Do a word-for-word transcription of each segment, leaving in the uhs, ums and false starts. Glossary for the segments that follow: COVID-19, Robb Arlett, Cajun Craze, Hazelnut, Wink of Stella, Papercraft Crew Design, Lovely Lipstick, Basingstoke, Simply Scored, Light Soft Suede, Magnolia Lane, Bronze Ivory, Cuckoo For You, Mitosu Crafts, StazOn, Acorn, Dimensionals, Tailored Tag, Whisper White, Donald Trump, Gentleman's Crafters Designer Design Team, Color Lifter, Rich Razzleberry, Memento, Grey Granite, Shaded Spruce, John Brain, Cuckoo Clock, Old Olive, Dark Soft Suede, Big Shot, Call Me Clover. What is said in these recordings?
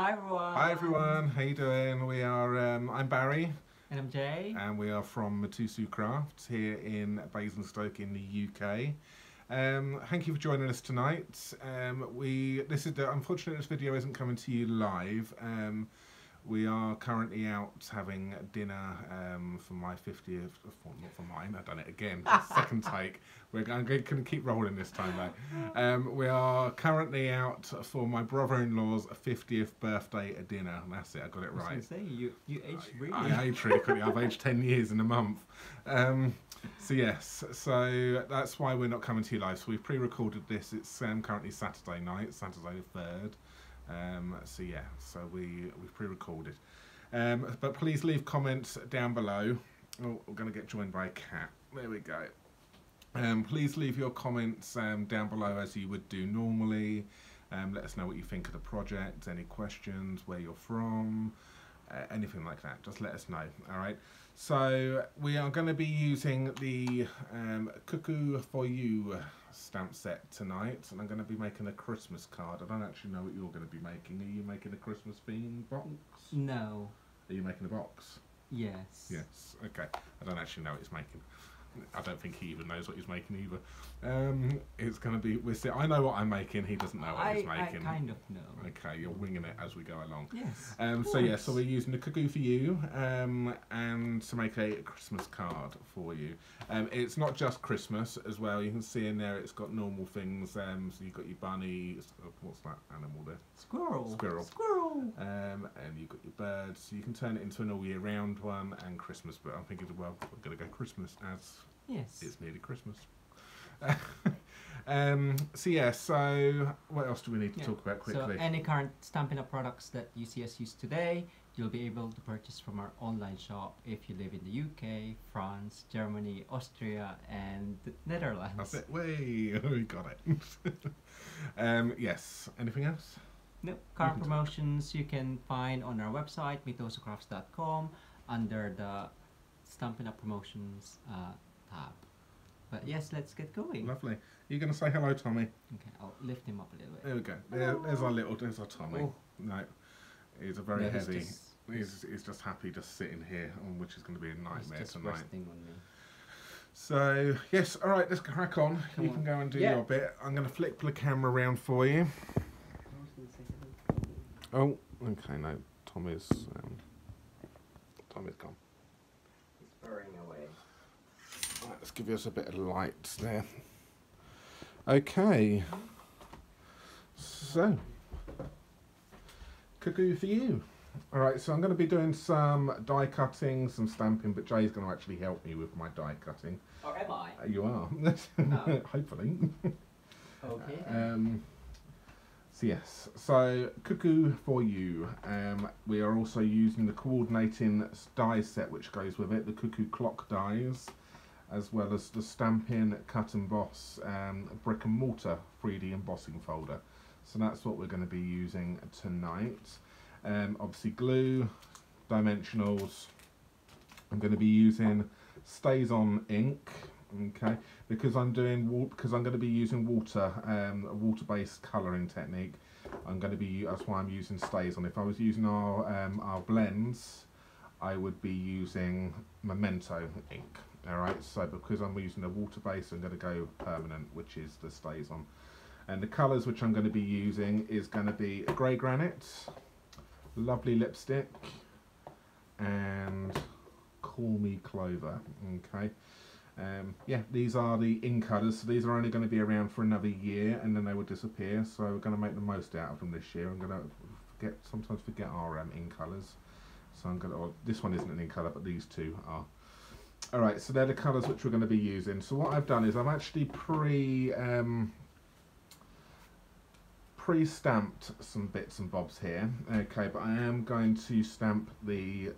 Hi everyone. Hi everyone. How you doing? We are. Um, I'm Barry. And I'm Jay. And we are from Mitosu Crafts here in Basingstoke in the U K. Um, thank you for joining us tonight. Um, we this is the, unfortunately this video isn't coming to you live. Um, we are currently out having dinner um, for my fiftieth. Well, not for mine. I've done it again. Second take. We're going to keep rolling this time though. Um, we are currently out for my brother-in-law's fiftieth birthday dinner. And that's it. I got it right. I was gonna say, you you aged really. I, I aged really quickly. I've aged ten years in a month. Um, so yes. So that's why we're not coming to you live. So we've pre-recorded this. It's um, currently Saturday night, Saturday the third. Um, so yeah, so we we've pre-recorded, um, but please leave comments down below. Oh, we're going to get joined by a cat. There we go. Um, please leave your comments um, down below as you would do normally. Um, let us know what you think of the project, any questions, where you're from, uh, anything like that. Just let us know. All right. So we are going to be using the um, Cuckoo For You stamp set tonight, and I'm going to be making a Christmas card. I don't actually know what you're going to be making. Are you making a Christmas themed box? No. Are you making a box? Yes. Yes. Okay. I don't actually know what he's making. I don't think he even knows what he's making either. Um, it's going to be. We're I know what I'm making. He doesn't know what I, he's making. I kind of know. Okay, you're winging it as we go along. Yes. Um, so yeah, so we're using the Cuckoo For You, um, and to make a Christmas card for you. Um, it's not just Christmas as well. You can see in there it's got normal things. Um, so you've got your bunny. What's that animal there? Squirrel. Squirrel. Squirrel. Um, and you've got your birds. So you can turn it into an all year round one and Christmas. But I'm thinking, well, we're going to go Christmas as. Yes. It's nearly Christmas. um, so yeah, so what else do we need to yeah. talk about quickly? So any current Stampin' Up! Products that you see us use today, you'll be able to purchase from our online shop if you live in the U K, France, Germany, Austria and Netherlands. That's it. Way, we got it. um, yes, anything else? No, current promotions you can find on our website, mitosu crafts dot com, under the Stampin' Up! Promotions uh, tab. But yes, let's get going. Lovely. You're going to say hello, Tommy. Okay, I'll lift him up a little bit. There we go. There, there's our little, there's our Tommy. Oh. No, he's a very no, heavy. He's just, he's, he's just happy just sitting here, which is going to be a nightmare he's just tonight. Resting on me. So yes, all right, let's crack on. Come you on. can go and do yeah. your bit. I'm going to flip the camera around for you. Oh, okay. No, Tommy's um, Tommy's gone. He's burrowing away. Let's give us a bit of light there. Okay. So, Cuckoo For You. Alright, so I'm going to be doing some die cutting, some stamping, but Jay's going to actually help me with my die cutting. Or am I? Uh, you are. No. Hopefully. Okay. Um, so yes, so Cuckoo For You. Um, we are also using the coordinating die set which goes with it, the Cuckoo Clock dies, as well as the Stampin' Cut and Emboss um, Brick and Mortar three D embossing folder. So that's what we're going to be using tonight. Um, obviously glue, dimensionals. I'm going to be using StazOn ink, okay, because I'm doing because I'm going to be using water, um, a water-based colouring technique. I'm going to be that's why I'm using StazOn. If I was using our um, our blends, I would be using Memento ink. Alright, so because I'm using a water base, I'm going to go permanent, which is the StazOn. And the colours which I'm going to be using is going to be Grey Granite, Lovely Lipstick, and Call Me Clover. Okay, um, yeah, these are the ink colours, so these are only going to be around for another year, and then they will disappear, so we're going to make the most out of them this year. I'm going to forget, sometimes forget our um, ink colours, so I'm going to, well, this one isn't an ink colour, but these two are. Alright, so they're the colours which we're going to be using. So what I've done is I've actually pre, um, pre-stamped some bits and bobs here. Okay, but I am going to stamp the,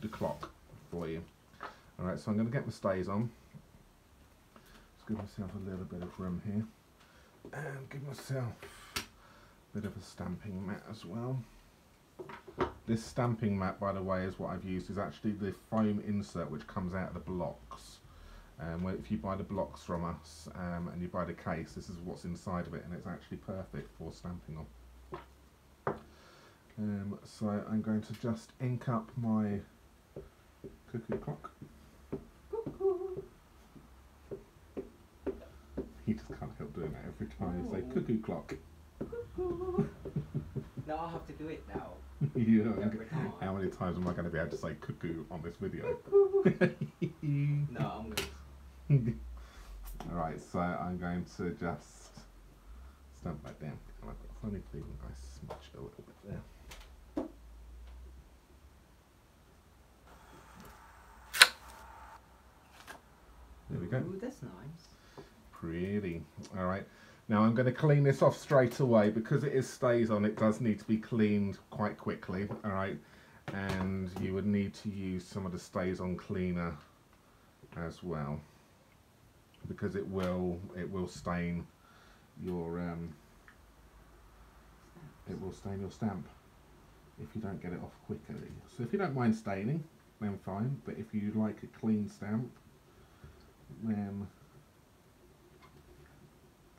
the clock for you. Alright, so I'm going to get my StazOn. Just give myself a little bit of room here. And give myself a bit of a stamping mat as well. This stamping mat, by the way, is what I've used, is actually the foam insert which comes out of the blocks. Um, where if you buy the blocks from us um, and you buy the case, this is what's inside of it, and it's actually perfect for stamping on. Um, so I'm going to just ink up my cuckoo clock. Cuckoo. He just can't help doing that every time you say cuckoo clock. Cuckoo. No, I'll have to do it now. Yeah. How many times am I going to be able to say cuckoo on this video? No, I'm going to. Alright, so I'm going to just stamp back down. I've got a funny feeling I smudged a little bit there. There we go. Ooh, that's nice. Pretty. Alright. Now I'm going to clean this off straight away because it is StazOn. It does need to be cleaned quite quickly, all right? And you would need to use some of the StazOn cleaner as well because it will it will stain your um, it will stain your stamp if you don't get it off quickly. So if you don't mind staining, then fine. But if you like a clean stamp, then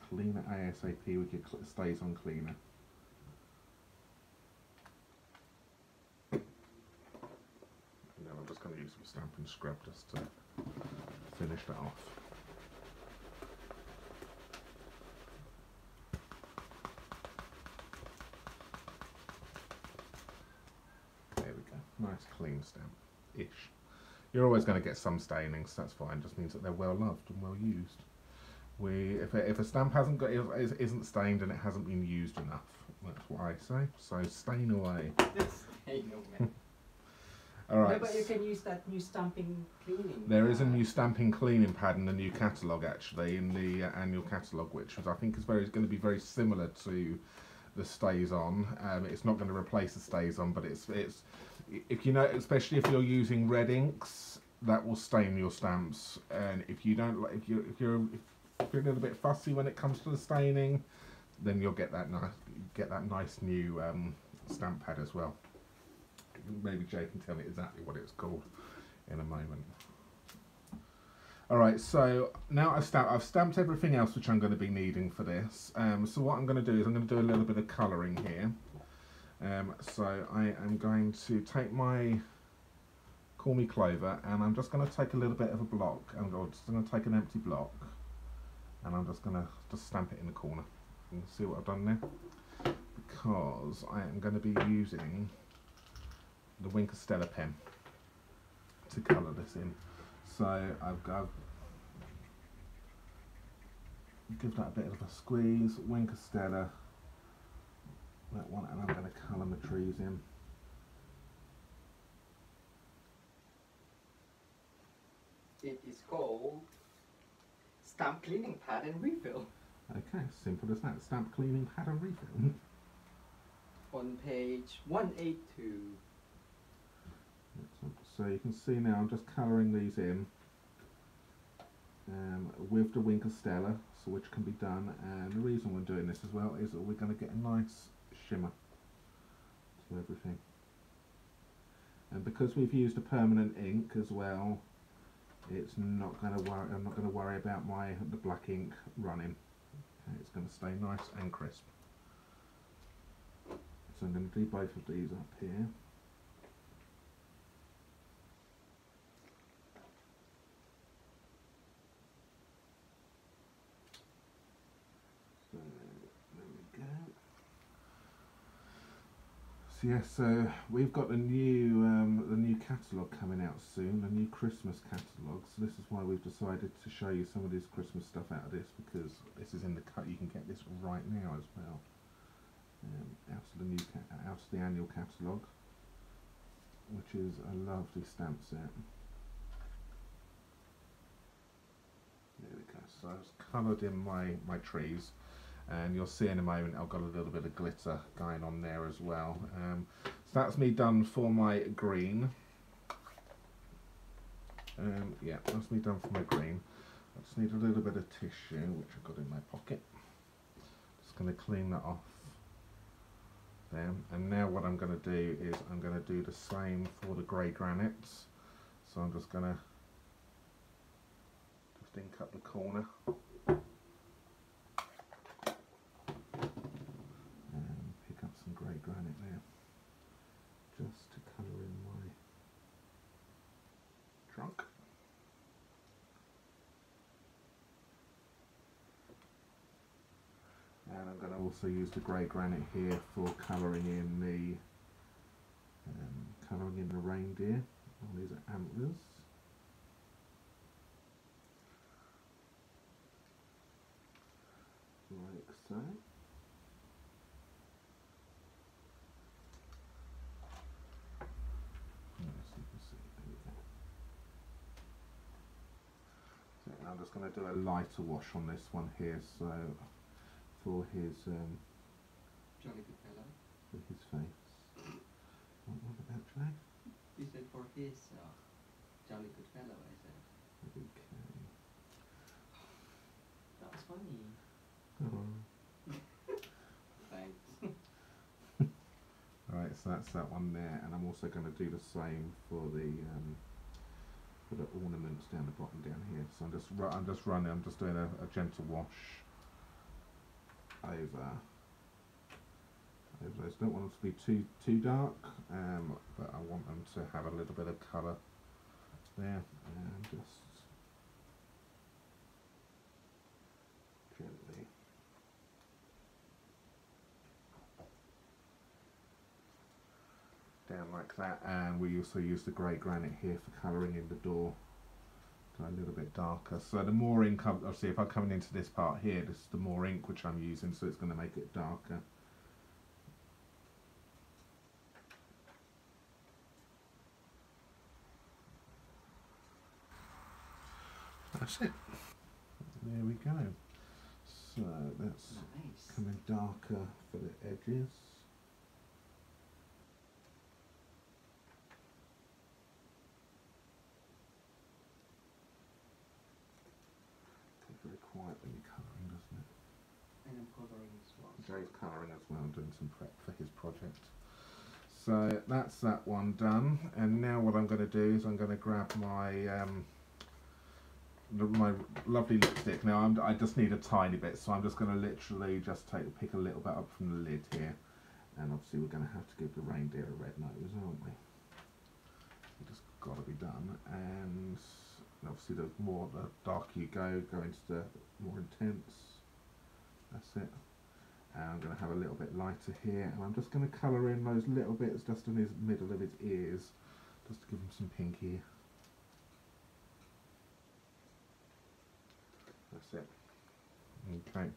clean it ASAP with your StazOn cleaner. And then I'm just going to use some stamp and scrub just to finish that off. There we go, nice clean stamp-ish. You're always going to get some staining, so that's fine, just means that they're well loved and well used. We, if, it, if a stamp hasn't got, isn't stained and it hasn't been used enough, that's what I say. So stain away. Stain away. All right. No, but you can use that new stamping cleaning. There pad. is a new stamping cleaning pad in the new catalogue, actually, in the uh, annual catalogue, which was, I think is very going to be very similar to the StazOn. Um, it's not going to replace the StazOn, but it's it's if you know, especially if you're using red inks, that will stain your stamps. And if you don't, if you if you're if If you're a little bit fussy when it comes to the staining, then you'll get that nice, get that nice new um, stamp pad as well. Maybe Jay can tell me exactly what it's called in a moment. All right, so now I've stamped, I've stamped everything else which I'm going to be needing for this. Um, so what I'm going to do is I'm going to do a little bit of colouring here. Um, so I am going to take my Call Me Clover, and I'm just going to take a little bit of a block. I'm just going to take an empty block. And I'm just going to just stamp it in the corner. You can see what I've done there? Because I am going to be using the Wink of Stella pen to colour this in. So I've got, give that a bit of a squeeze, Wink of Stella, that one, and I'm going to colour my trees in. It is called Stamp Cleaning Pad and Refill. Okay, simple as that. Stamp Cleaning Pad and Refill. On page one eighty-two. So you can see now I'm just colouring these in um, with the Wink of Stella, so which can be done. And the reason we're doing this as well is that we're going to get a nice shimmer to everything. And because we've used a permanent ink as well, it's not going to worry. I'm not going to worry about my the black ink running. Okay, it's going to stay nice and crisp. So I'm going to do both of these up here. So there we go. So yeah, so we've got the new um, the new catalogue coming out soon, the new Christmas catalogue. So this is why we've decided to show you some of this Christmas stuff out of this, because this is in the cut. You can get this right now as well, um, out of the new out of the annual catalogue, which is a lovely stamp set. There we go. So I've coloured in my my trees. And you'll see in a moment I've got a little bit of glitter going on there as well. Um, so that's me done for my green. Um, yeah, that's me done for my green. I just need a little bit of tissue, which I've got in my pocket. Just going to clean that off there. And now what I'm going to do is I'm going to do the same for the grey granites. So I'm just going to just ink up the corner. Granite there. I'm going to also use the grey granite here for colouring in the um, colouring in the reindeer. All these are antlers. Like so. I'm just going to do a lighter wash on this one here, so for his um, jolly good fellow, for his face. What, what about Jay? You said for his uh, jolly good fellow, I said. Okay. That was funny. Oh. Thanks. Alright, so that's that one there, and I'm also going to do the same for the. Um, the ornaments down the bottom down here, so I'm just I'm just running I'm just doing a, a gentle wash over over those. Don't want them to be too too dark, um, but I want them to have a little bit of colour there, and just gently down like that. And we also use the grey granite here for colouring in the door, so a little bit darker. So the more ink, obviously if I'm coming into this part here, this is the more ink which I'm using, so it's going to make it darker. That's it, there we go. So that's nice. Coming darker for the edges. Jay's colouring as well, doing some prep for his project. So that's that one done, and now what I'm going to do is I'm going to grab my um, my lovely lipstick. Now I'm, I just need a tiny bit, so I'm just going to literally just take pick a little bit up from the lid here, and obviously we're going to have to give the reindeer a red nose, aren't we? It's just got to be done, and obviously the more the darker you go, go into the more intense. That's it. And I'm going to have a little bit lighter here, and I'm just going to colour in those little bits just in his middle of his ears, just to give him some pink here. That's it. Okay.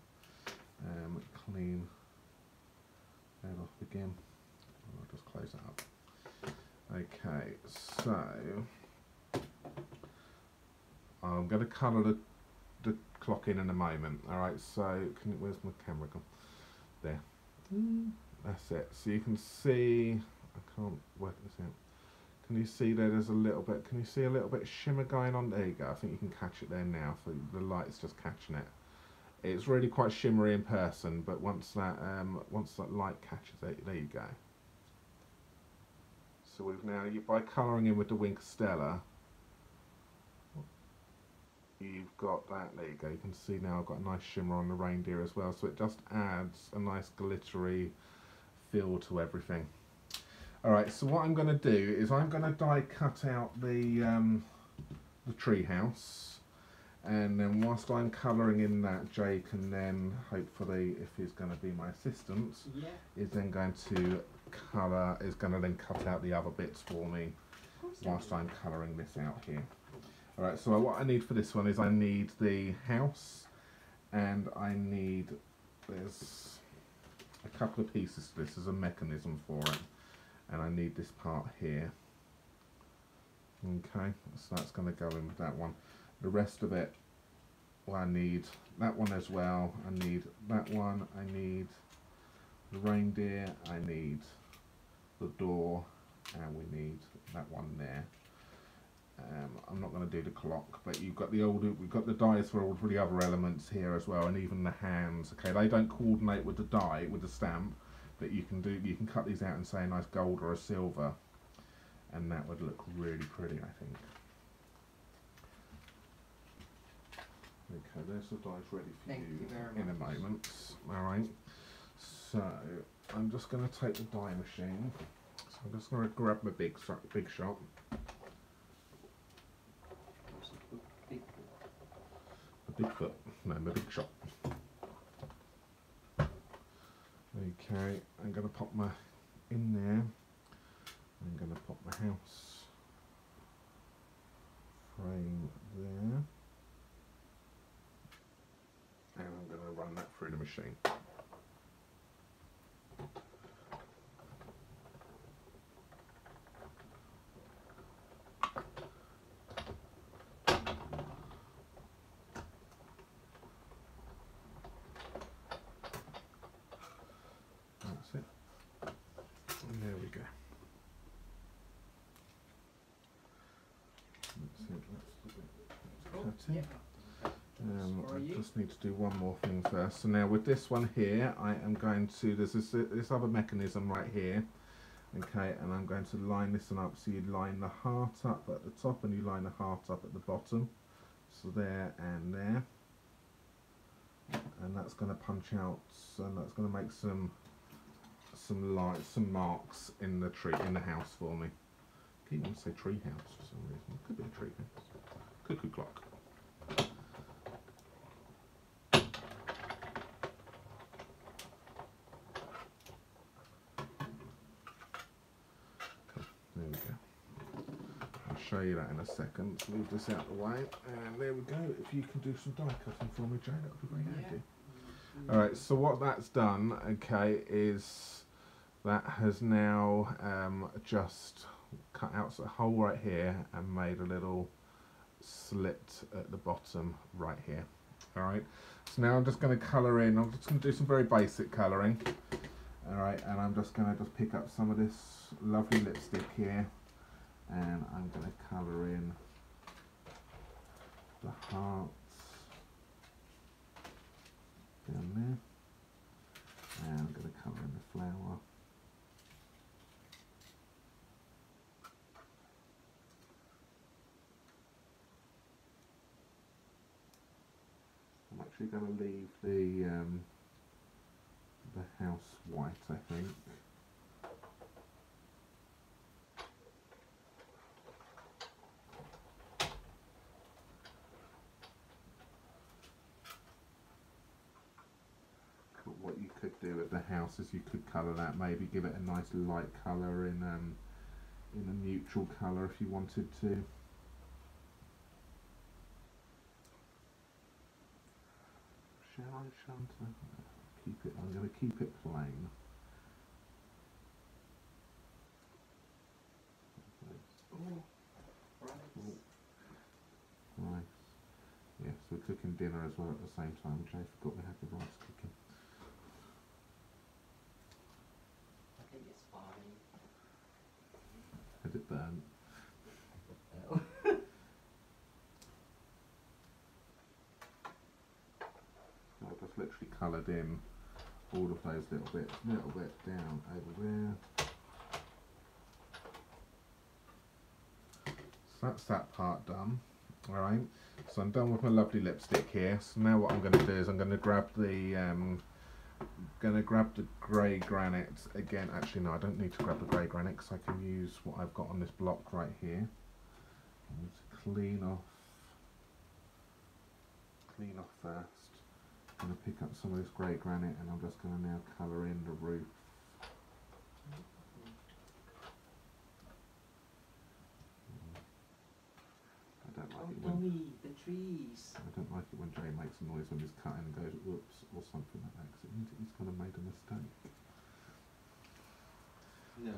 Um, clean that off again. I'll just close that up. Okay, so I'm going to colour the, the clock in in a moment. Alright, so can, where's my camera gone? There. Mm. That's it. So you can see, I can't work this out. Can you see there, there's a little bit, can you see a little bit of shimmer going on? There you go. I think you can catch it there now. So the light's just catching it. It's really quite shimmery in person, but once that um, once that light catches it, there you go. So we've now, by colouring in with the Wink of Stella, you've got that, there you go, you can see now I've got a nice shimmer on the reindeer as well, so it just adds a nice glittery feel to everything. Alright, so what I'm going to do is I'm going to die cut out the, um, the tree house, and then whilst I'm colouring in that, Jay can then, hopefully, if he's going to be my assistant, yeah. is then going to colour, is going to then cut out the other bits for me whilst I'm colouring this out here. Alright, so what I need for this one is I need the house, and I need, there's a couple of pieces to this, there's a mechanism for it, and I need this part here. Okay, so that's going to go in with that one. The rest of it, well, I need that one as well, I need that one, I need the reindeer, I need the door, and we need that one there. Um, I'm not going to do the clock, but you've got the old, we've got the dies for all the other elements here as well, and even the hands. Okay, they don't coordinate with the die, with the stamp, but you can do, you can cut these out and say a nice gold or a silver, and that would look really pretty, I think. Okay, there's the dies ready for Thank you, you very in much. a moment. All right, so I'm just going to take the die machine. So I'm just going to grab my big big shot. Bigfoot, no, my big shot. I'm going to pop my in there. I'm going to pop my house frame there, and I'm going to run that through the machine. Um, I just need to do one more thing first. So now with this one here, I am going to, there's this, this other mechanism right here, okay, and I'm going to line this one up. So you line the heart up at the top and you line the heart up at the bottom, so there and there, and that's going to punch out, and that's going to make some some lights, some marks in the tree, in the house for me. I keep wanting to say tree house for some reason. It could be a tree house. Cuckoo clock. There we go. I'll show you that in a second. Let's move this out of the way. And there we go. If you can do some die cutting for me, Jay, that would be very yeah. handy. Mm-hmm. Alright, so what that's done, okay, is that has now um, just cut out a hole right here and made a little slit at the bottom right here. Alright, so now I'm just going to colour in. I'm just going to do some very basic colouring. Alright, and I'm just going to just pick up some of this lovely lipstick here, and I'm going to colour in the hearts down there, and I'm going to colour in the flower. I'm actually going to leave the um, the house white, I think. But what you could do at the house is you could colour that, maybe give it a nice light colour in um, in a neutral colour if you wanted to. Shall I, Shanta? Keep it. I'm going to keep it plain. Oh, rice. Oh. Rice. Yes, we're cooking dinner as well at the same time, which I forgot we had the rice cooking. I think it's fine. Has it burnt? Literally coloured in all of those little bits, little bit down over there. So that's that part done. Alright, so I'm done with my lovely lipstick here. So now what I'm going to do is I'm going to grab the um, going to grab the grey granite again. Actually no, I don't need to grab the grey granite because I can use what I've got on this block right here. I need to clean off, clean off first. I'm going to pick up some of this grey granite, and I'm just going to now colour in the roof. I don't like oh, it when Tommy, the trees. I don't like it when Jay makes a noise when he's cutting and goes whoops or something like that, because it means he's kind of made a mistake. No.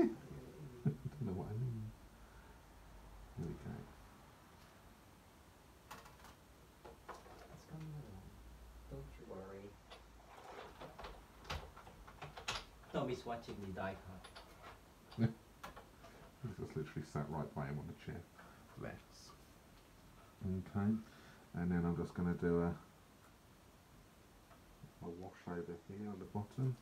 I don't know what I mean. Here we go. Tommy's watching me die cut. He's just literally sat right by him on the chair. Let's. Okay, and then I'm just going to do a, a wash over here on the bottom.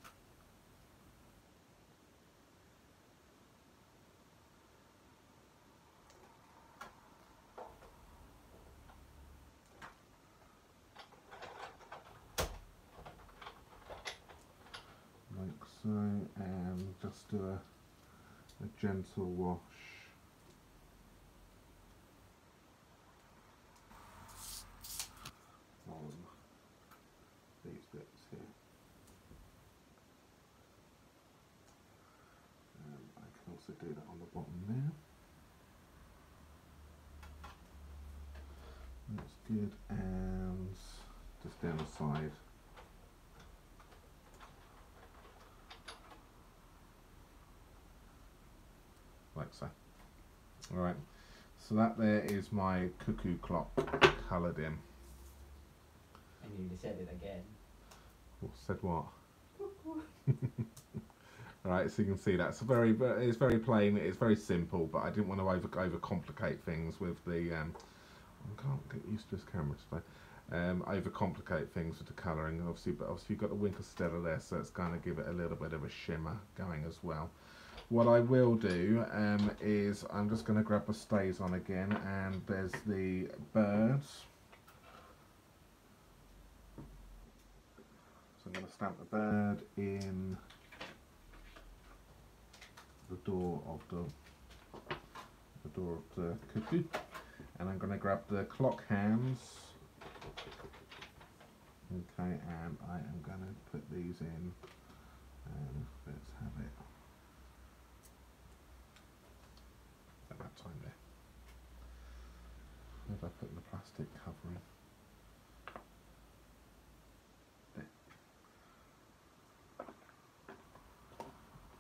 And just do a, a gentle wash on these bits here. the data on the bottom there. That's good, and just down the side. Like so. Alright, so that there is my cuckoo clock coloured in. And you said it again. Well, said what? Alright, so you can see that's very, it's very plain, it's very simple, but I didn't want to over overcomplicate things with the, um, I can't get used to this camera today, um, overcomplicate things with the colouring, obviously, but obviously you've got the Wink of Stella there, so it's going to give it a little bit of a shimmer going as well. What I will do um, is I'm just going to grab a StazOn again, and there's the birds. So I'm going to stamp the bird in the door of the, the door of the cuckoo, and I'm going to grab the clock hands. Okay, and I am going to put these in. And let's have it. That time there. Where did I put the plastic covering?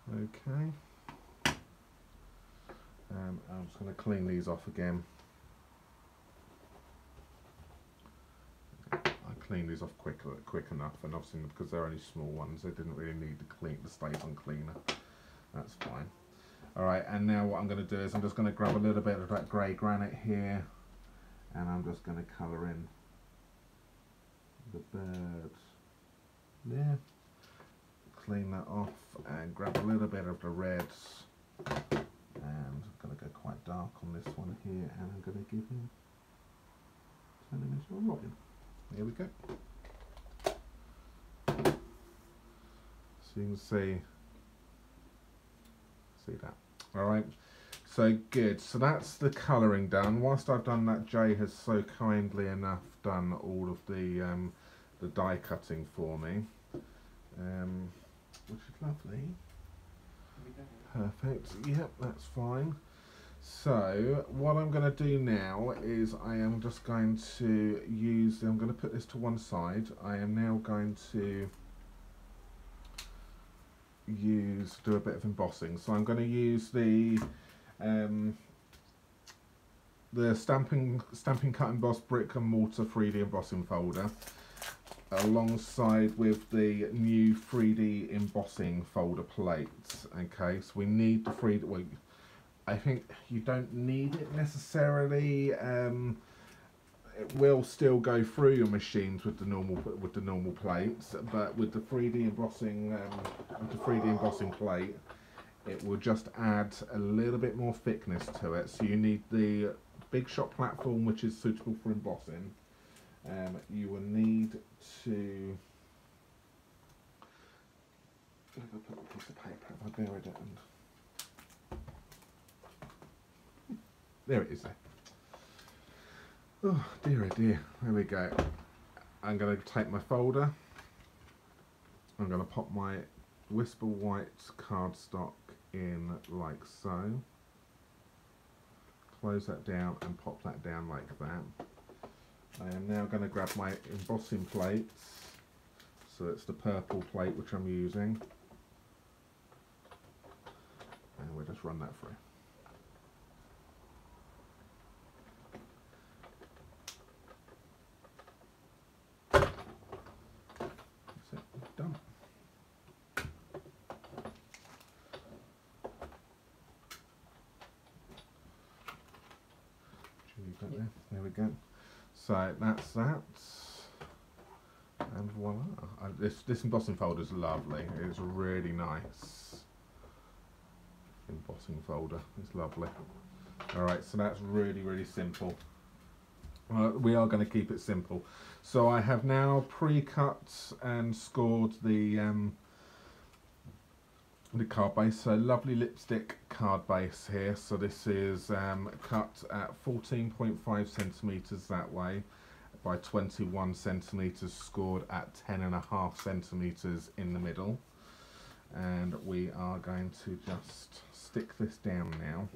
There. Okay. Um, I'm just going to clean these off again. I cleaned these off quick, quick enough, and obviously because they're only small ones, they didn't really need to clean the StazOn cleaner. That's fine. Alright, and now what I'm going to do is I'm just going to grab a little bit of that grey granite here, and I'm just going to colour in the bird there. Clean that off and grab a little bit of the reds, and I'm going to go quite dark on this one here, and I'm going to give him, turn him into a robin. There we go. So you can see, see that. Alright, so good. So that's the colouring done. Whilst I've done that, Jay has so kindly enough done all of the um, the die cutting for me, um, which is lovely. Perfect. Yep, that's fine. So what I'm going to do now is I am just going to use, I'm going to put this to one side. I am now going to use, do a bit of embossing. So I'm going to use the um, the stamping stamping cut emboss brick and mortar three D embossing folder alongside with the new three D embossing folder plate. Okay, so we need the three D, well, I think you don't need it necessarily. um, It will still go through your machines with the normal with the normal plates, but with the three D embossing um, with the three D embossing plate, it will just add a little bit more thickness to it. So you need the Big Shot platform, which is suitable for embossing. Um, you will need to. If I put a piece of paper, if I buried it, and there it is there. Oh dear, oh dear, there we go. I'm going to take my folder, I'm going to pop my Whisper White cardstock in like so, close that down and pop that down like that. I am now going to grab my embossing plates, so it's the purple plate which I'm using, and we'll just run that through. So that's that, and voila. I, this, this embossing folder is lovely. It's really nice. Embossing folder is lovely. Alright, so that's really, really simple. Uh, we are going to keep it simple. So I have now pre-cut and scored the, um, the card base. So Lovely Lipstick card base here. So this is um, cut at fourteen point five centimetres that way by twenty-one centimetres, scored at ten and a half centimetres in the middle, and we are going to just stick this down now.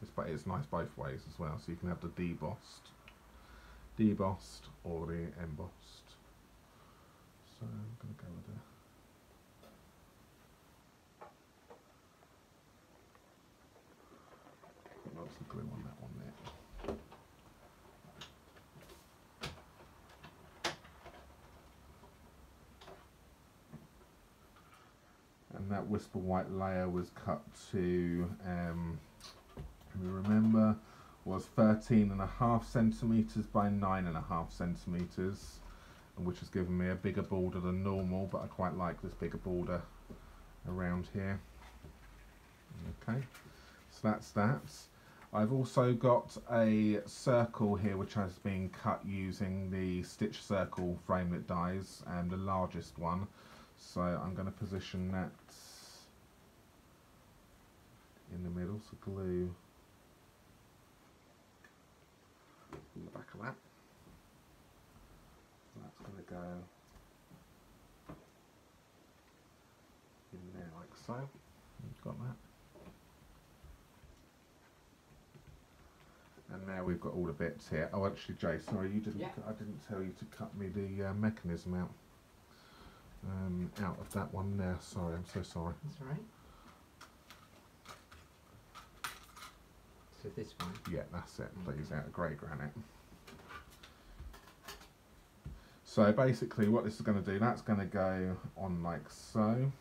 It's, but it's nice both ways as well, so you can have the debossed, debossed or the embossed. So I'm going to go with a lots of glue on that one there. And that Whisper White layer was cut to, um, can you remember, was thirteen and a half centimetres by nine and a half centimetres, which has given me a bigger border than normal, but I quite like this bigger border around here. Okay, so that's that. I've also got a circle here which has been cut using the stitch circle framelit dies, and the largest one. So I'm going to position that in the middle, so glue on the back of that. That's going to go in there like so. You've got that. And now we've got all the bits here. Oh, actually, Jay, sorry, you didn't. Yeah. I didn't tell you to cut me the uh, mechanism out. Um, out of that one there. Sorry, I'm so sorry. That's all right. So this one. Yeah, that's it. Please, okay. Out of Grey Granite. So basically, what this is going to do, that's going to go on like so. And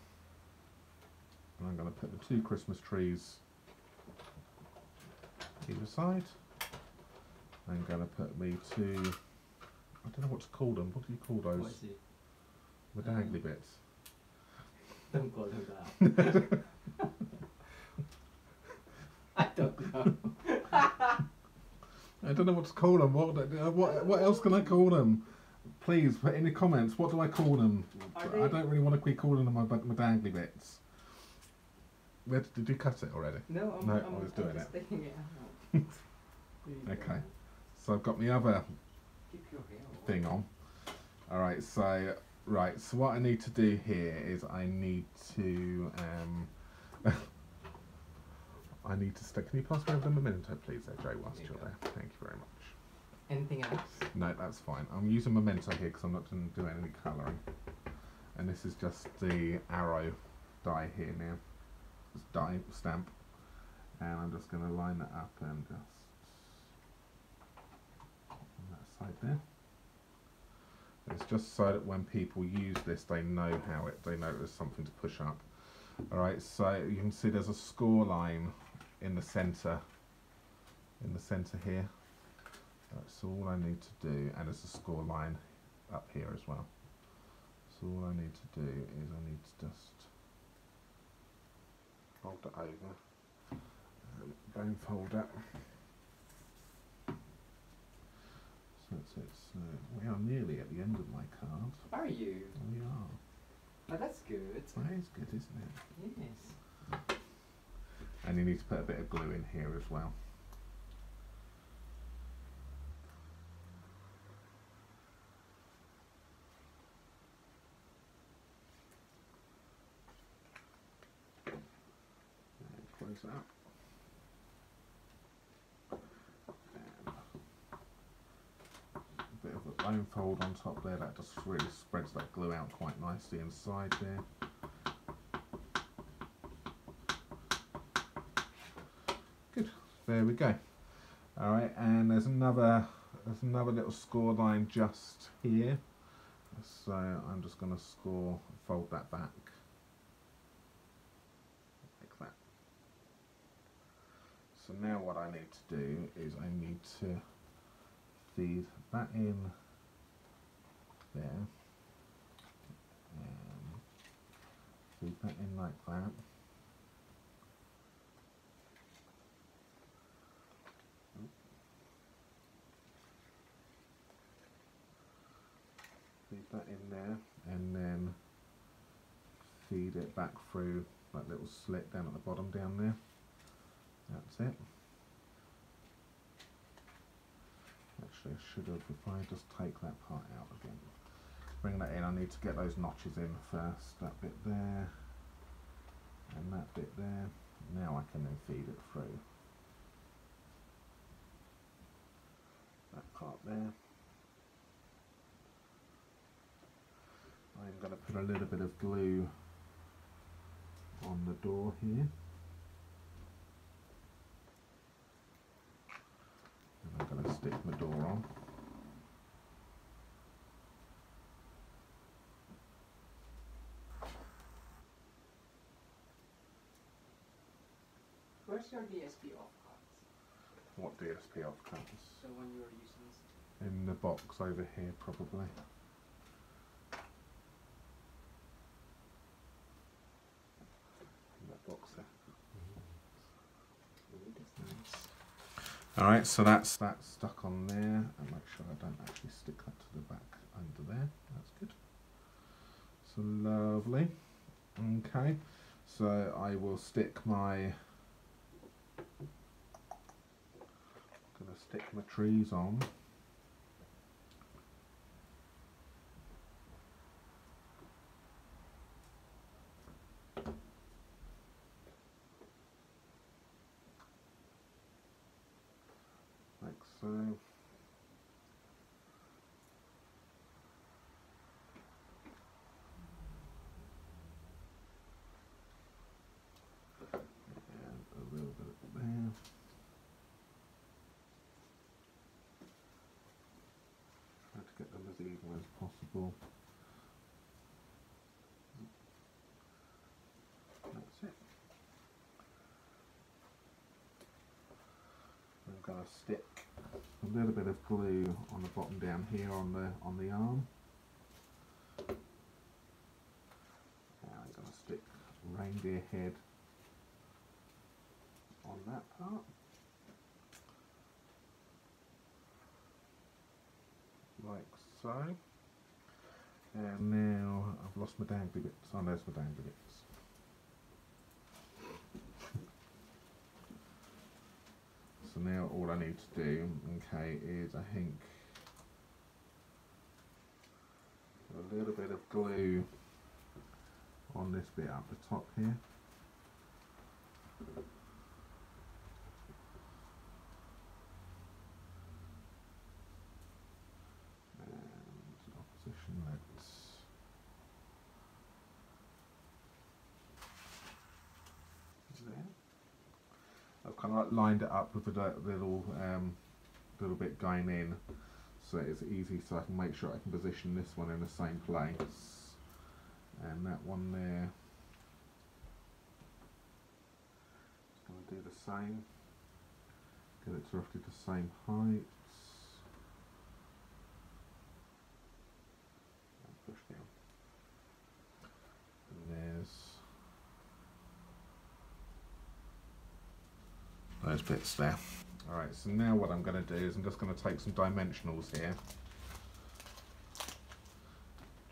I'm going to put the two Christmas trees either side. I'm going to put me two, I don't know what to call them, what do you call those? What is it? The dangly um, bits. Don't call them that. I don't know. I don't know what to call them. What, what, what else can I call them? Please, put in the comments, what do I call them? Are I don't really want to be calling them my, my dangly bits. Where did, did you cut it already? No, I'm, no, I'm, I was I'm doing just it. it out. Okay, so I've got my other thing on. All right, so right, so what I need to do here is I need to um, I need to stick. Can you pass me over the Memento, please, there, Jay, whilst you're there? Thank you very much. Anything else? No, that's fine. I'm using Memento here because I'm not going to do any colouring, and this is just the arrow die here now. Die stamp, and I'm just going to line that up and just on that side there. And it's just so that when people use this, they know how it, they know there's something to push up. All right, so you can see there's a score line in the centre, in the centre here. That's all I need to do, and there's a score line up here as well. So all I need to do is I need to just fold it over, and don't fold that. So that's it. So we are nearly at the end of my card. Are you? We are. Oh, that's good. That is good, isn't it? Yes. And you need to put a bit of glue in here as well. Up. A bit of a bone fold on top there, that just really spreads that glue out quite nicely inside there. Good, there we go. Alright, and there's another there's another little score line just here. So I'm just gonna score fold that back. So now what I need to do is I need to feed that in there, and feed that in like that. Feed that in there, and then feed it back through that little slit down at the bottom down there. That's it. Actually, I should have, if I just take that part out again. Bring that in, I need to get those notches in first. That bit there, and that that bit there. Now I can then feed it through that part there. I'm going to put a little bit of glue on the door here. And I'm going to stick my door on. Where's your D S P off cuts? What D S P off cuts? The one you were using this time. In the box over here, probably. Alright, so that's that stuck on there, and make sure I don't actually stick that to the back under there. That's good. So lovely. Okay, so I will stick my I'm gonna stick my trees on. Possible. That's it. I'm going to stick a little bit of glue on the bottom down here on the on the arm. And I'm going to stick reindeer head on that part. Like so. And now I've lost my dangly bits. Oh, there's my dangly bits. So now all I need to do, okay, is I think a little bit of glue on this bit up the top here. Lined it up with a little um, little bit going in, so it's easy, so I can make sure I can position this one in the same place, and that one there. Just going to do the same. Get it to roughly the same height. Those bits there. Alright, so now what I'm going to do is I'm just going to take some dimensionals here.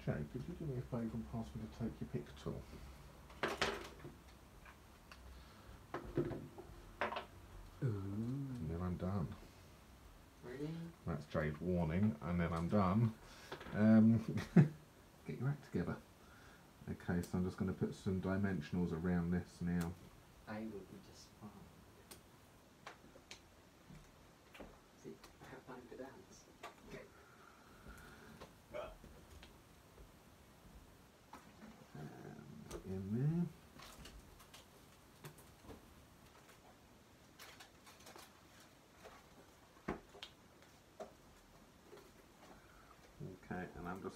Joe, could you do me a favour and pass me the take your pick tool? Ooh. And then I'm done. Ready? That's Jade warning, and then I'm done. Um, get your act together. Okay, so I'm just going to put some dimensionals around this now. I will be just fine.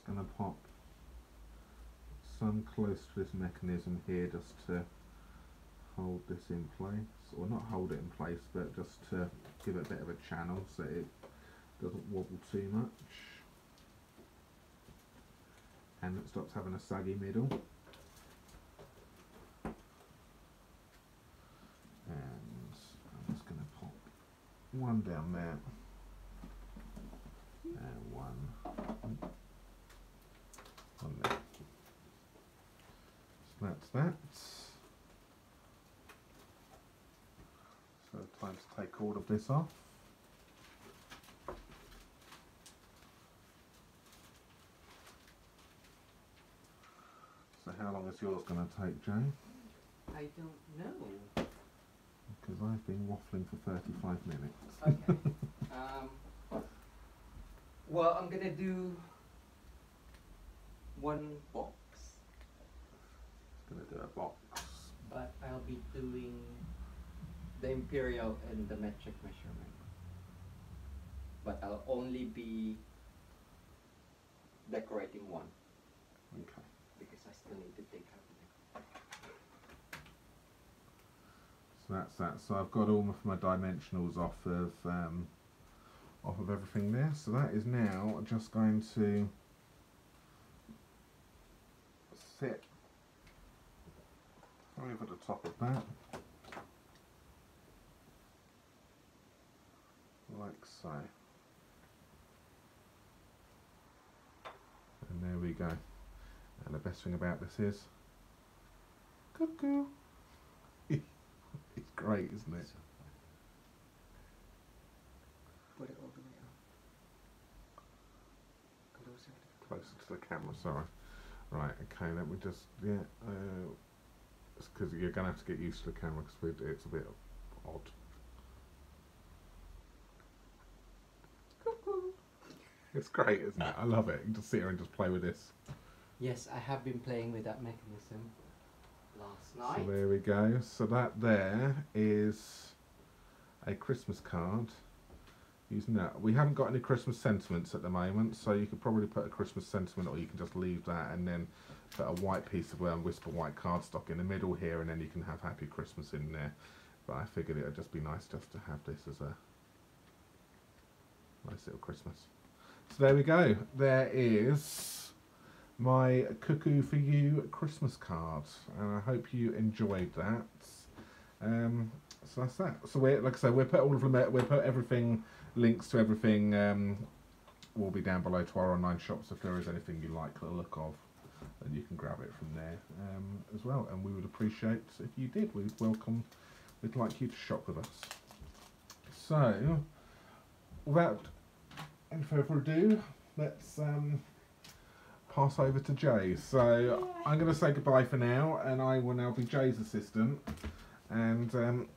Going to pop some close to this mechanism here just to hold this in place, or not hold it in place, but just to give it a bit of a channel so it doesn't wobble too much and it stops having a saggy middle. And I'm just going to pop one down there and one on there. So that's that. So time to take all of this off. So how long is yours going to take, Jane? I I don't know. Because I've been waffling for thirty-five minutes. Okay. um, well, I'm going to do one box. I'm going to do a box. But I'll be doing the imperial and the metric measurement. But I'll only be decorating one. Okay. Because I still need to take out the decoration. So that's that. So I've got all of my dimensionals off of um, off of everything there. So that is now just going to sit over the top of that, like so. And there we go. And the best thing about this is Cuckoo. It's great, isn't it? Put it all the way up. Closer to the camera. Closer to the camera, sorry. Right, okay, let me just, yeah, uh, it's because you're going to have to get used to the camera because it's a bit odd. It's great, isn't it? I love it. You can just sit here and just play with this. Yes, I have been playing with that mechanism last night. So there we go. So that there is a Christmas card. Using that. We haven't got any Christmas sentiments at the moment, so you could probably put a Christmas sentiment, or you can just leave that and then put a white piece of um, Whisper White cardstock in the middle here, and then you can have Happy Christmas in there. But I figured it would just be nice just to have this as a nice little Christmas. So there we go. There is my Cuckoo For You Christmas card, and I hope you enjoyed that. Um, so that's that. So we, like I said, we put all of them. We put everything, links to everything, um, will be down below to our online shops. If there is anything you like the look of, then you can grab it from there um, as well. And we would appreciate if you did. We'd welcome. We'd like you to shop with us. So without any further ado, let's um, pass over to Jay. So I'm going to say goodbye for now, and I will now be Jay's assistant, and um,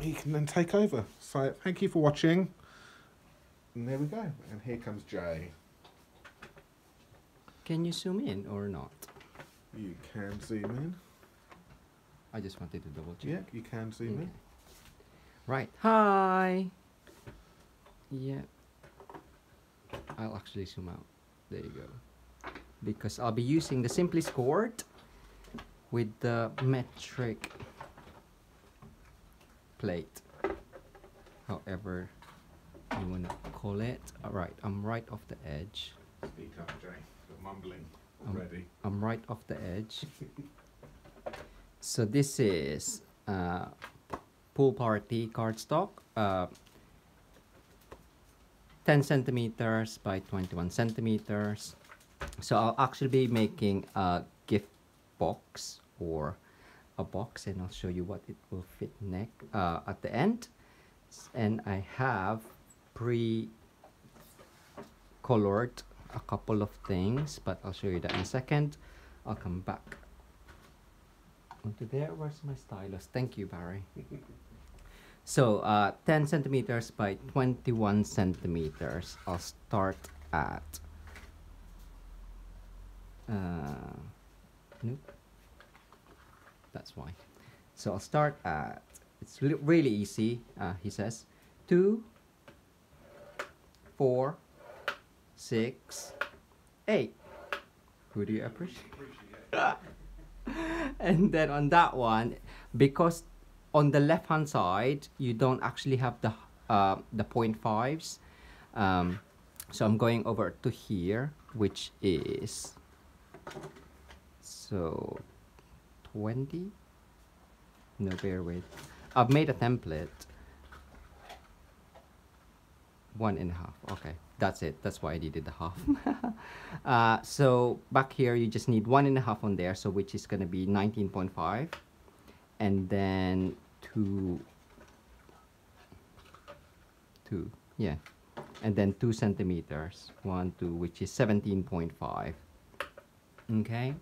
he can then take over. So thank you for watching, and there we go. And here comes Jay. Can you zoom in or not? You can zoom in. I just wanted to double check. Yeah, you can zoom okay. in. Right. Hi. Yeah. I'll actually zoom out. There you go. Because I'll be using the Simply Scored with the metric plate, however you want to call it. All right, I'm right off the edge. Speak up, Jay. You're mumbling already. I'm, I'm right off the edge. So this is uh, Pool Party cardstock. Uh, ten centimeters by twenty-one centimeters. So I'll actually be making a gift box or a box, and I'll show you what it will fit neck uh, at the end. And I have pre-colored a couple of things, but I'll show you that in a second. I'll come back onto there. Where's my stylus? Thank you, Barry. So uh, ten centimeters by twenty-one centimeters. I'll start at uh, nope, that's why. So I'll start at, it's really easy. Uh, he says two, four, six, eight. Who do you appreciate? And then on that one, because on the left hand side you don't actually have the uh, the point fives, um, so I'm going over to here, which is so twenty. No, bear with, I've made a template. One and a half. Okay, that's it, that's why I did the half. Uh, so back here you just need one and a half on there, so which is going to be nineteen point five. And then two, two, yeah, and then two centimeters, one, two, which is seventeen point five. Okay,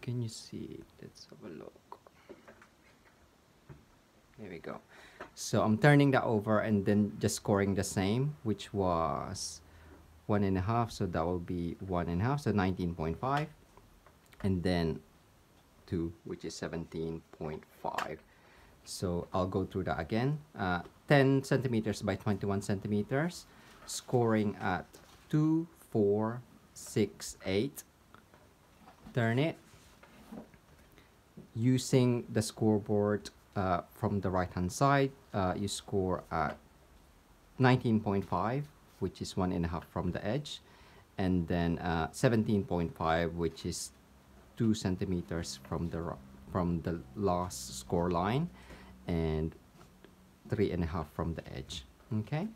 can you see? Let's have a look. There we go. So I'm turning that over and then just scoring the same, which was one and a half. So that will be one and a half, so nineteen point five. And then two, which is seventeen point five. So I'll go through that again. Uh, ten centimeters by twenty-one centimeters, scoring at two, four, six, eight. Turn it using the scoreboard uh, from the right hand side. Uh, you score at nineteen point five, which is one and a half from the edge, and then uh, seventeen point five, which is two centimeters from the from the last score line, and three and a half from the edge. Okay,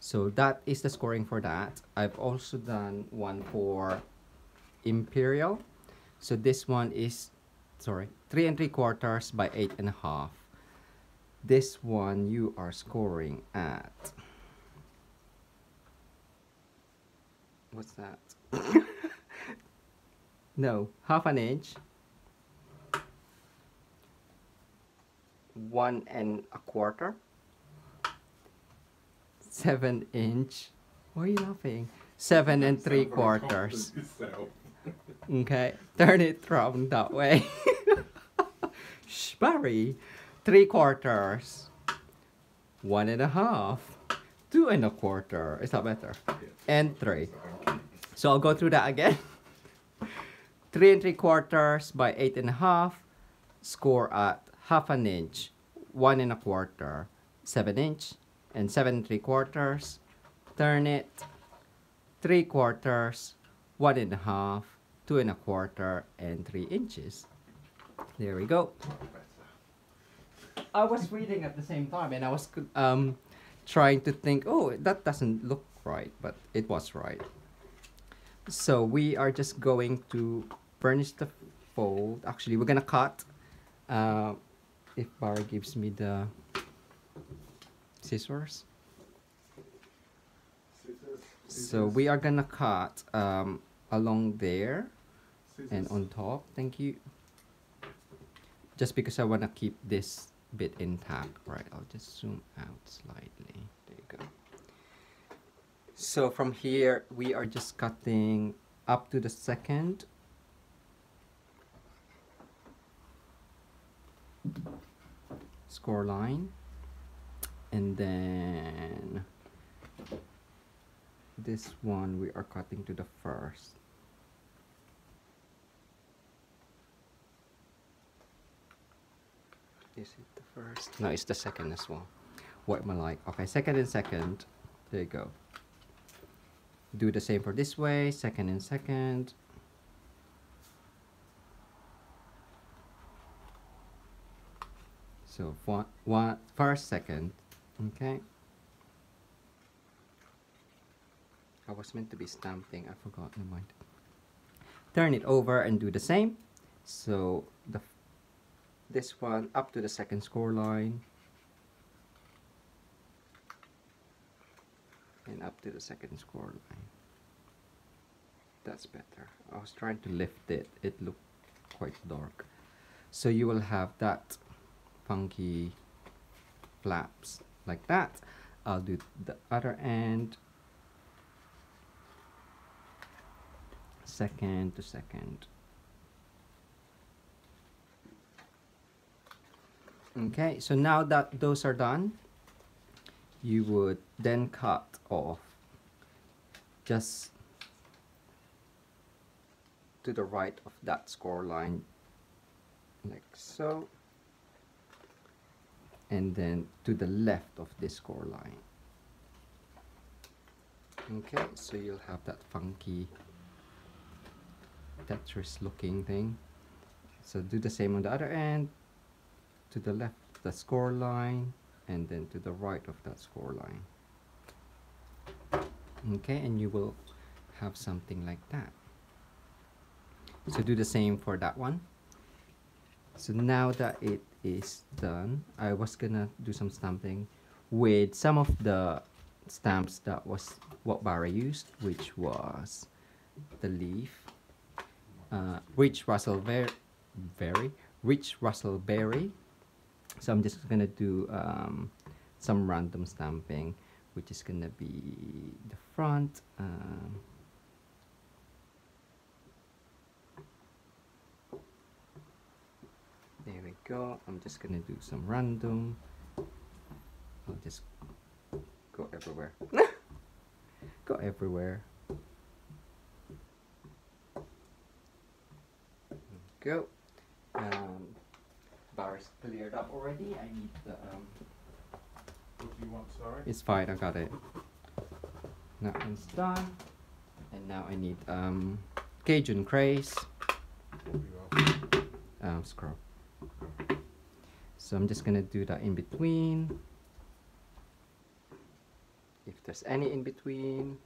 so that is the scoring for that. I've also done one for Imperial. So this one is, sorry, three and three quarters by eight and a half. This one you are scoring at, what's that? No, half an inch, one and a quarter, seven inch. Why are you laughing? Seven and three quarters. Okay, turn it round that way. Shh, Barry. Three quarters, one and a half, two and a quarter. Is that better? And three. So I'll go through that again. Three and three quarters by eight and a half, score at half an inch, one and a quarter, seven inch, and seven and three quarters. Turn it, three quarters, one and a half, two and a quarter, and three inches. There we go. I was reading at the same time, and I was um, trying to think, oh, that doesn't look right, but it was right. So we are just going to burnish the fold. Actually, we're gonna cut. Uh, if Barry gives me the scissors. Scissors. So we are gonna cut um, along there, scissors, and on top. Thank you. Just because I want to keep this bit intact, right? I'll just zoom out slightly. There you go. So from here we are just cutting up to the second. Score line, and then this one we are cutting to the first. Is it the first? No, it's the second as well. What am I like? Okay, second and second. There you go. Do the same for this way, second and second. So one, one, first, second, okay. I was meant to be stamping, I forgot, never mind. Turn it over and do the same. So the this one up to the second score line, and up to the second score line. That's better. I was trying to lift it, it looked quite dark. So you will have that funky flaps like that. I'll do the other end, second to second. Okay, so now that those are done, you would then cut off just to the right of that score line, like so, and then to the left of this score line. Okay, so you'll have that funky Tetris looking thing. So do the same on the other end, to the left of the score line, and then to the right of that score line. Okay, and you will have something like that. So do the same for that one. So now that it is done, I was gonna do some stamping with some of the stamps that was what Barry used, which was the leaf, uh, Rich Razzleberry, Rich Razzleberry, So I'm just gonna do um, some random stamping, which is gonna be the front. Um, there we go. I'm just gonna do some random. I'll just go everywhere. Go everywhere. Go. Um, bar's cleared up already. I need the. Um, what do you want? Sorry. It's fine. I got it. That one's done. And now I need um, Cajun Craze. Um, scroll. So I'm just gonna do that in between. If there's any in between,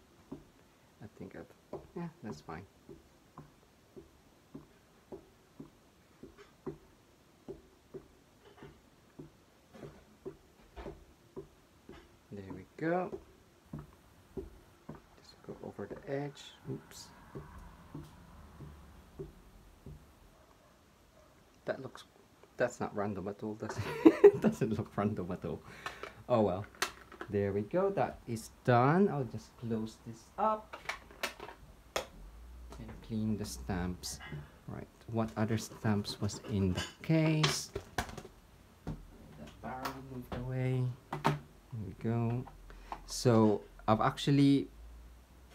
I think I've, yeah, that's fine. There we go. Just go over the edge. Oops. That looks, that's not random at all, does it? It doesn't look random at all. Oh well. There we go, that is done. I'll just close this up and clean the stamps. Right, what other stamps was in the case? That barrel moved away. There we go. So I've actually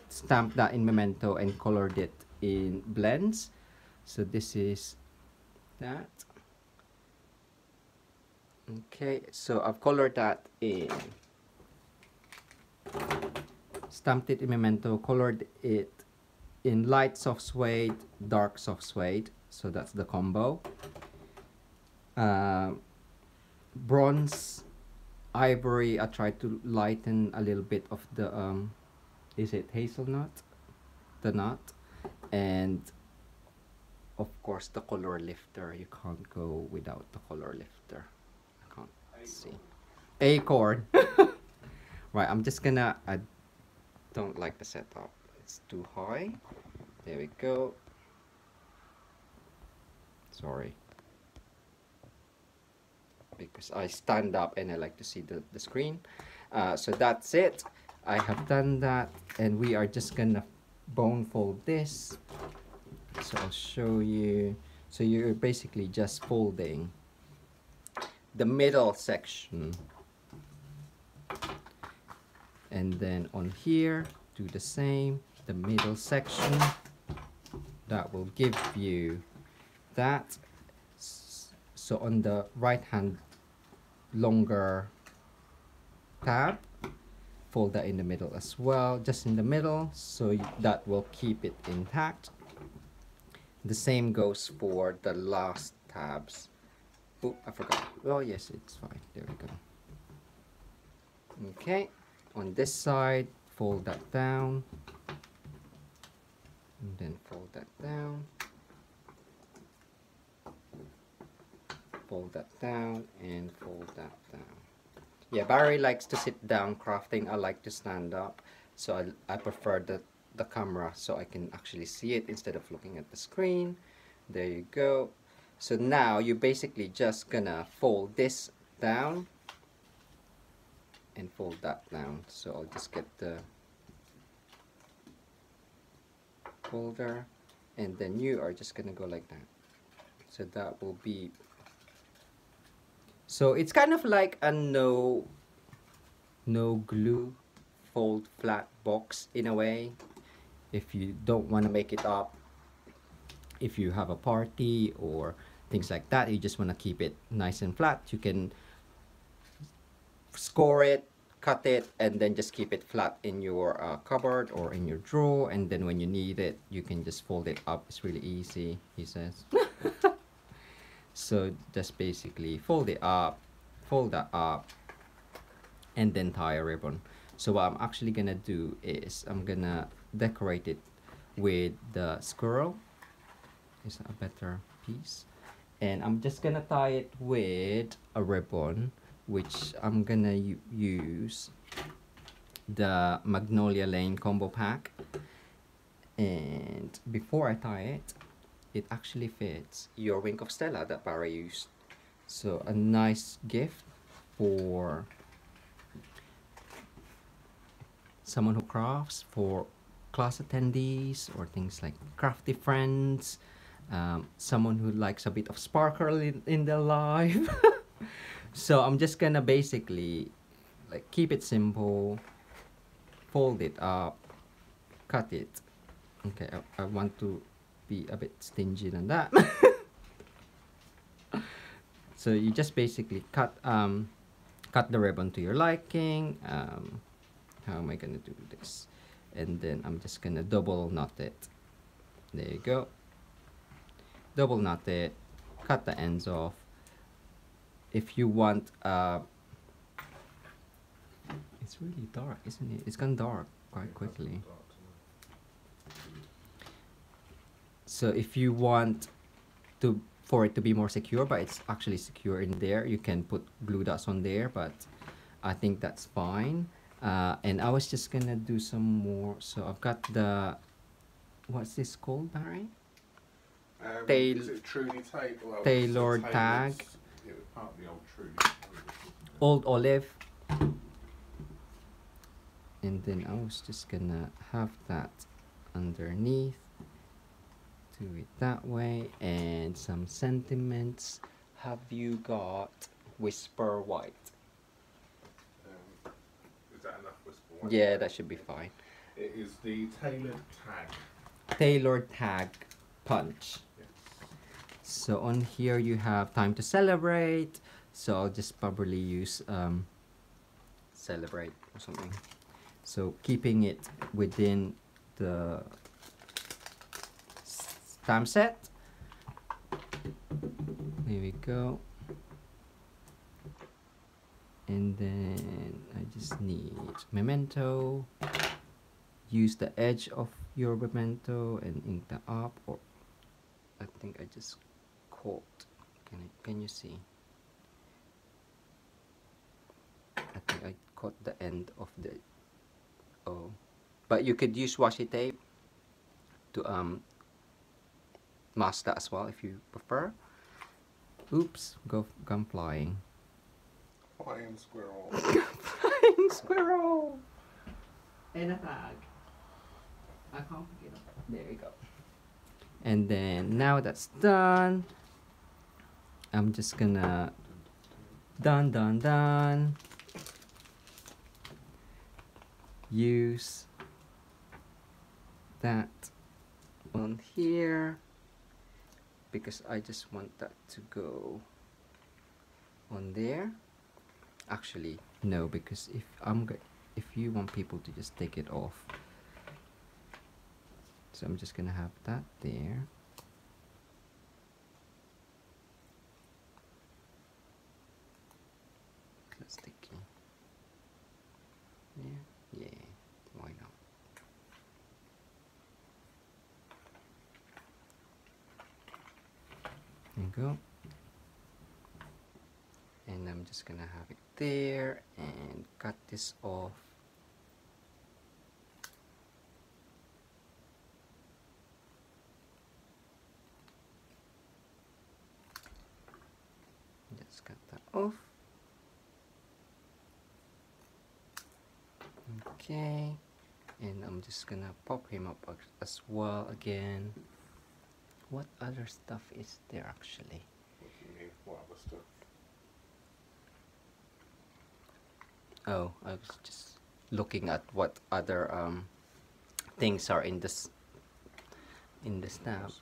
stamped that in Memento and colored it in blends. So this is that. Okay, so I've colored that in, stamped it in Memento, colored it in Light Soft Suede, Dark Soft Suede, so that's the combo. Uh, Bronze Ivory, I tried to lighten a little bit of the, um, is it hazelnut? The nut. And of course the Color Lifter, you can't go without the Color Lifter. I can't Acorn. see. Acorn! Right, I'm just gonna, I don't like the setup, it's too high. There we go. Sorry. Because I stand up and I like to see the, the screen. Uh, so that's it. I have done that and we are just gonna bone fold this. So I'll show you. So you're basically just folding the middle section. And then on here, do the same, the middle section. That will give you that. So on the right hand longer tab, fold that in the middle as well, just in the middle, so that will keep it intact. The same goes for the last tabs. Oh, I forgot. Oh yes, it's fine. There we go. Okay. On this side, fold that down, and then fold that down, fold that down, and fold that down. Yeah, Barry likes to sit down crafting. I like to stand up, so I, I prefer the, the camera so I can actually see it instead of looking at the screen. There you go. So now you're basically just gonna fold this down and fold that down. So I'll just get the folder and then you are just gonna go like that. So that will be, so it's kind of like a no no glue fold flat box in a way. If you don't want to make it up, if you have a party or things like that, you just want to keep it nice and flat, you can score it, cut it, and then just keep it flat in your uh, cupboard or in your drawer, and then when you need it you can just fold it up. It's really easy, he says. So just basically fold it up, fold that up, and then tie a ribbon. So what I'm actually gonna do is I'm gonna decorate it with the squirrel. Is that a better piece? And I'm just gonna tie it with a ribbon, which I'm gonna use the Magnolia Lane combo pack. And before I tie it, it actually fits your Wink of Stella that Barry used So a nice gift for someone who crafts, for class attendees or things like crafty friends, um, someone who likes a bit of sparkle in, in their life. So I'm just gonna basically like keep it simple, fold it up, cut it. Okay, I, I want to be a bit stingy than that. So you just basically cut um, cut the ribbon to your liking. Um, how am I gonna do this? And then I'm just gonna double knot it. There you go. Double knot it, cut the ends off. If you want, uh, it's really dark, isn't it? It's gone dark quite quickly. So if you want to, for it to be more secure, but it's actually secure in there, you can put glue dots on there, but I think that's fine. Uh, and I was just gonna do some more. So I've got the, what's this called, Barry? Um, Tail is it Truly Tape? Well, Tailored Tag. It was part of the old Truly. Old Olive. And then I was just gonna have that underneath. Do it that way. And some sentiments. Have you got Whisper White? Yeah, that should be fine. It is the Tailored Tag. Tailored Tag punch. Yes. So on here you have Time to Celebrate. So I'll just probably use um, Celebrate or something. So keeping it within the stamp set. There we go. And then I just need Memento. Use the edge of your Memento and ink that up. Or I think I just caught. Can I, can you see? I think I caught the end of the. Oh, but you could use washi tape to um mask that as well if you prefer. Oops, go gone flying. Flying squirrel. Flying squirrel. And a tag. I can't pick it up. There you go. And then now that's done, I'm just gonna done done done. Use that on here because I just want that to go on there. Actually, no, because if I'm go if you want people to just take it off, so I'm just gonna have that there. That's sticky. Yeah, yeah. Why not? There you go. And I'm just gonna have it there and cut this off. Just cut that off. Okay, and I'm just gonna pop him up as well again. What other stuff is there actually? What do you mean? What other stuff? Oh, I was just looking at what other um, things are in this in the stamp.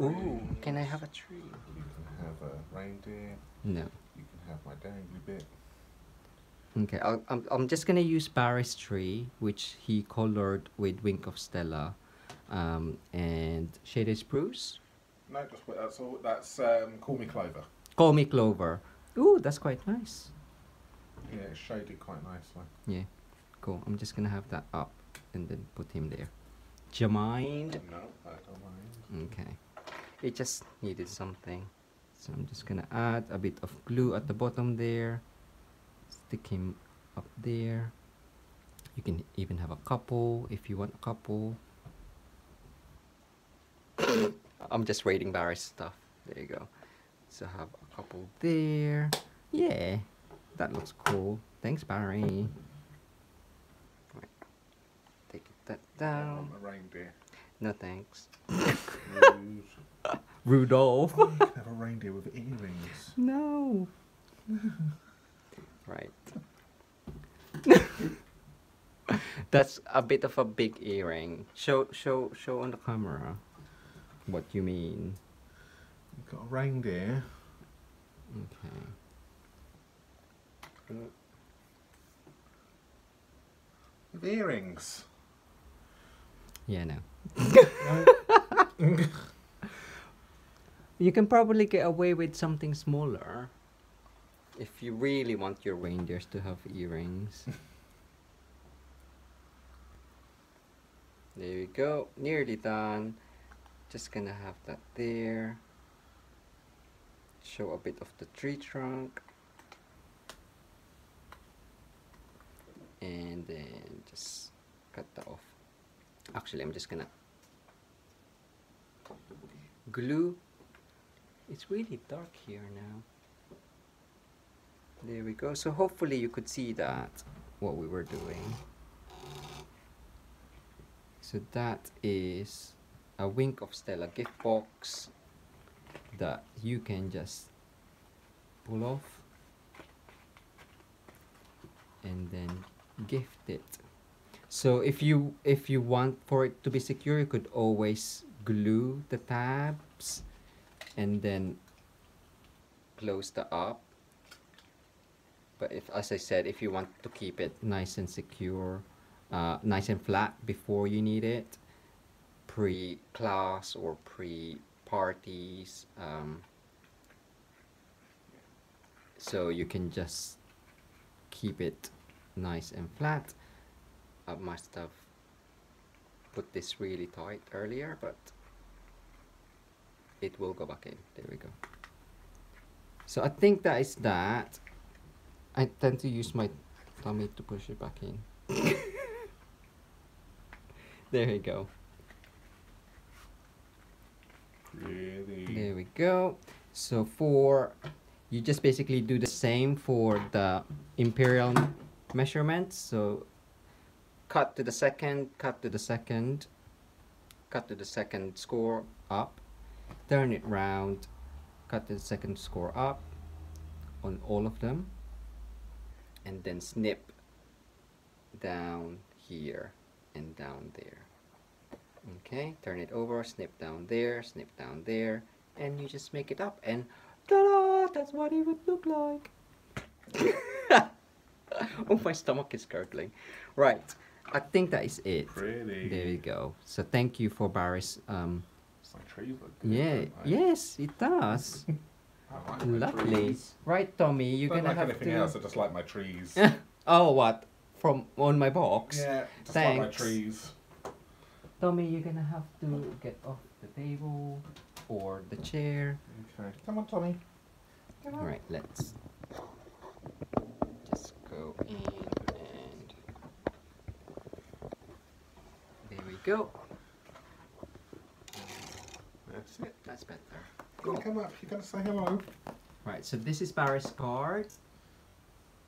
Ooh, can I have a tree? You can have a reindeer. No. You can have my dangly bit. Okay, I'll, I'm I'm just gonna use Barry's tree, which he colored with Wink of Stella, um, and Shaded Spruce. No, that's that's all. That's um, Call Me Clover. Call Me Clover. Ooh, that's quite nice. Yeah, it's shaded quite nicely. Yeah, cool. I'm just gonna have that up and then put him there. Do you mind? No, I don't mind. Okay. It just needed something. So I'm just gonna add a bit of glue at the bottom there. Stick him up there. You can even have a couple if you want a couple. I'm just raiding Barry's stuff. There you go. So I have a couple there. Yeah, that looks cool. Thanks, Barry. Right. Take that down. Yeah, reindeer. No thanks. Rudolph. Oh, you can have a reindeer with earrings. No. Right. That's a bit of a big earring. Show, show, show on the camera. What you mean? You've got a reindeer. Okay. With earrings. Yeah, no. You can probably get away with something smaller if you really want your reindeers to have earrings. There you go, nearly done. Just gonna have that there. Show a bit of the tree trunk. And then just cut that off. Actually, I'm just gonna glue. It's really dark here now. There we go. So hopefully you could see that, what we were doing. So that is a Wink of Stella gift box that you can just pull off and then gift it. So if you if you want for it to be secure, you could always glue the tabs and then close that up. But if, as I said, if you want to keep it nice and secure, Uh, nice and flat before you need it, pre-class or pre-parties, um, so you can just keep it nice and flat. I must have put this really tight earlier, but it will go back in. There we go. So I think that is that. I tend to use my tummy to push it back in. There you go. Really? There we go. So for, you just basically do the same for the imperial measurements. So cut to the second, cut to the second, cut to the second score up, turn it round, cut to the second score up on all of them, and then snip down here and down there. Okay, turn it over, snip down there, snip down there, and you just make it up, and ta-da! That's what it would look like. Oh, my stomach is gurgling. Right, I think that is it. Pretty. There you go. So thank you for Barry's. Um, my trees look good. Yeah. Yes, it does. I like lovely. My trees. Right, Tommy, you're don't gonna like have anything to. Anything else? I just like my trees. Oh, what? From on my box. Yeah, just thanks. Like my trees. Tommy, you're gonna have to get off the table or the chair. Okay. Come on, Tommy. Come on. All right, let's just go in and there we go. That's it. That's better. Cool. Come up. You're gonna say hello. Right. So this is Barry's card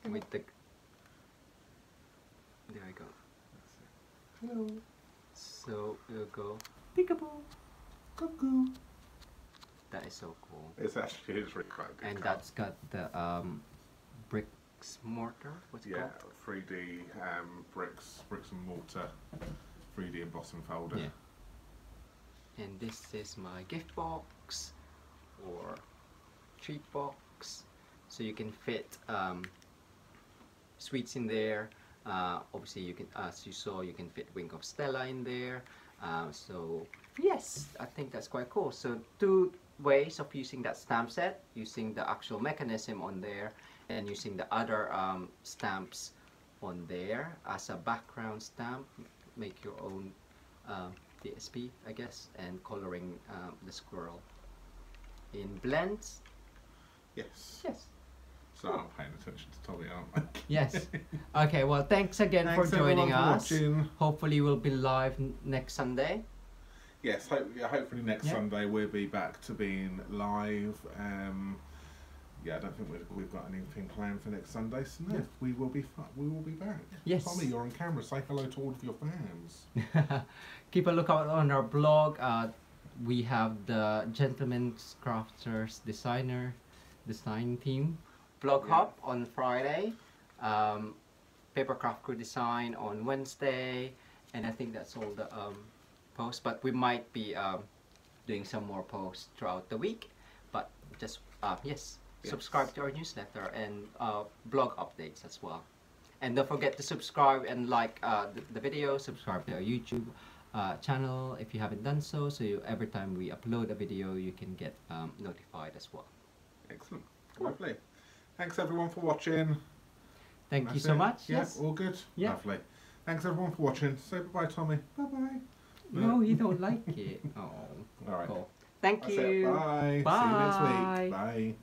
with the. There we go. Hello. So we'll go peekaboo, cuckoo. That is so cool. It's actually it's really quite good. And card. That's got the um, bricks mortar. What's yeah, it called? Yeah, three D um, bricks, bricks and mortar, three D embossing folder. Yeah. And this is my gift box or treat box, so you can fit um, sweets in there. Uh, obviously, you can, as you saw, you can fit Wink of Stella in there. Uh, so yes, I think that's quite cool. So two ways of using that stamp set: using the actual mechanism on there, and using the other um, stamps on there as a background stamp. Make your own uh, D S P, I guess, and coloring um, the squirrel in blends. Yes. Yes. So I'm paying attention to Tommy, aren't I? Yes. Okay, well, thanks again thanks for joining us. For Hopefully we'll be live next Sunday. yes, hope, yeah, hopefully next yep. Sunday we'll be back to being live. Um, yeah, I don't think we've, we've got anything planned for next Sunday, so no, yeah. we will be we will be back. Yes. Tommy, you're on camera. Say hello to all of your fans. Keep a lookout on our blog. Uh, we have the Gentleman's Crafters Designer Design Team blog yeah. hop on Friday, um, Papercraft Crew Design on Wednesday, and I think that's all the um, posts. But we might be um, doing some more posts throughout the week. But just uh, yes. Yes. Subscribe to our newsletter and uh, blog updates as well, and don't forget to subscribe and like uh, the, the video. Subscribe to our YouTube uh, channel if you haven't done so, so you, every time we upload a video you can get um, notified as well. Excellent, cool. Lovely. Thanks everyone for watching. Thank That's you so it. much. Yeah, yes, all good. Yeah. Lovely. Thanks everyone for watching. Say bye bye, Tommy. Bye bye. No, he don't like it. Oh. All right. Cool. Thank That's you. It. Bye. Bye. See you next week. Bye.